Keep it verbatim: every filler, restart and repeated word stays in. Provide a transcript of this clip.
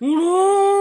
¡No!